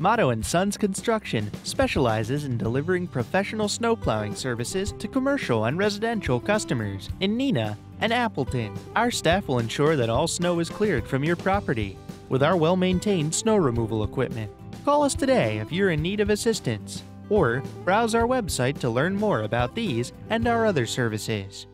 Motto & Sons Construction specializes in delivering professional snowplowing services to commercial and residential customers in Neenah and Appleton. Our staff will ensure that all snow is cleared from your property with our well-maintained snow removal equipment. Call us today if you're in need of assistance, or browse our website to learn more about these and our other services.